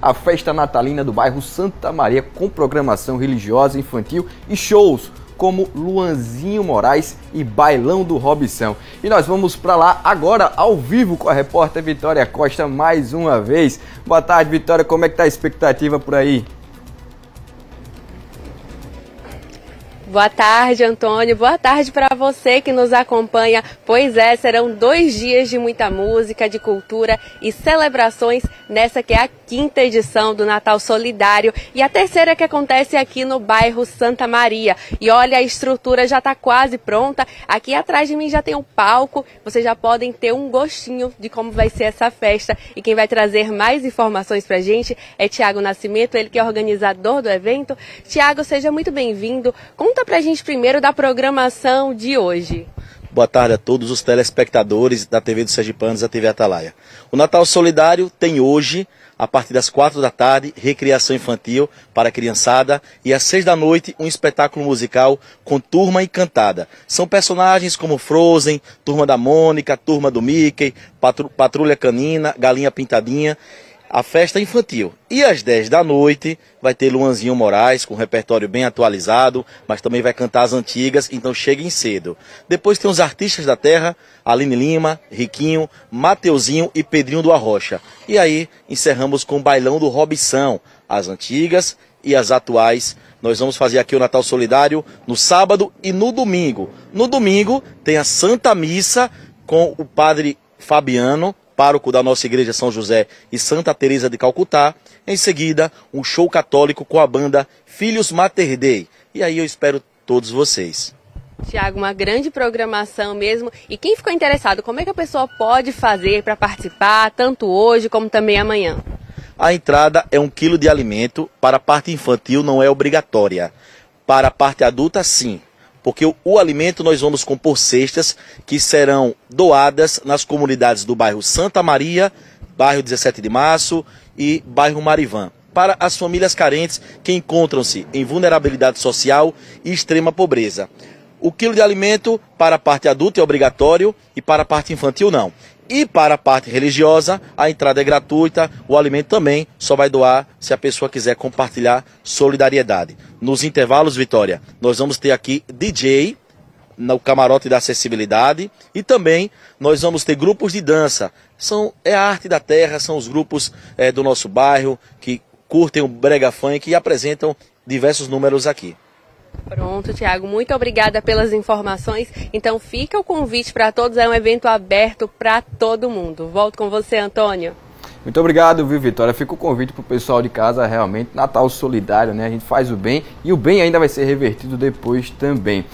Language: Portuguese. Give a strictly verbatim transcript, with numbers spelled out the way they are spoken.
a festa natalina do bairro Santa Maria, com programação religiosa infantil e shows como Luanzinho Moraes e Bailão do Robsão. E nós vamos para lá agora, ao vivo, com a repórter Vitória Costa mais uma vez. Boa tarde, Vitória. Como é que tá a expectativa por aí? Boa tarde, Antônio. Boa tarde para você que nos acompanha. Pois é, serão dois dias de muita música, de cultura e celebrações nessa que é a quinta edição do Natal Solidário e a terceira que acontece aqui no bairro Santa Maria. E olha, a estrutura já está quase pronta. Aqui atrás de mim já tem um palco. Vocês já podem ter um gostinho de como vai ser essa festa. E quem vai trazer mais informações para a gente é Tiago Nascimento, ele que é organizador do evento. Tiago, seja muito bem-vindo. Conta pra gente primeiro da programação de hoje. Boa tarde a todos os telespectadores da T V dos Sergipanos, da T V Atalaia. O Natal Solidário tem hoje, a partir das quatro da tarde, recreação infantil para a criançada e às seis da noite um espetáculo musical com Turma Encantada. São personagens como Frozen, Turma da Mônica, Turma do Mickey, Patrulha Canina, Galinha Pintadinha. A festa infantil. E às dez da noite vai ter Luanzinho Moraes, com um repertório bem atualizado, mas também vai cantar as antigas, então cheguem cedo. Depois tem os artistas da terra, Aline Lima, Riquinho, Mateuzinho e Pedrinho do Arrocha. E aí encerramos com o Bailão do Robsão, as antigas e as atuais. Nós vamos fazer aqui o Natal Solidário no sábado e no domingo. No domingo tem a Santa Missa com o padre Fabiano, pároco da nossa igreja São José e Santa Teresa de Calcutá. Em seguida, um show católico com a banda Filhos Mater Dei. E aí eu espero todos vocês. Tiago, uma grande programação mesmo. E quem ficou interessado, como é que a pessoa pode fazer para participar, tanto hoje como também amanhã? A entrada é um quilo de alimento. Para a parte infantil não é obrigatória. Para a parte adulta, sim. Porque o, o alimento nós vamos compor cestas que serão doadas nas comunidades do bairro Santa Maria, bairro dezessete de março e bairro Marivã, para as famílias carentes que encontram-se em vulnerabilidade social e extrema pobreza. O quilo de alimento para a parte adulta é obrigatório e para a parte infantil não. E para a parte religiosa, a entrada é gratuita, o alimento também só vai doar se a pessoa quiser compartilhar solidariedade. Nos intervalos, Vitória, nós vamos ter aqui D J no camarote da acessibilidade e também nós vamos ter grupos de dança. São, é a arte da terra, são os grupos é, do nosso bairro que curtem o brega funk e apresentam diversos números aqui. Pronto, Tiago, muito obrigada pelas informações. Então fica o convite para todos, é um evento aberto para todo mundo. Volto com você, Antônio. Muito obrigado, viu, Vitória? Fica o convite para o pessoal de casa, realmente, Natal Solidário, né? A gente faz o bem e o bem ainda vai ser revertido depois também.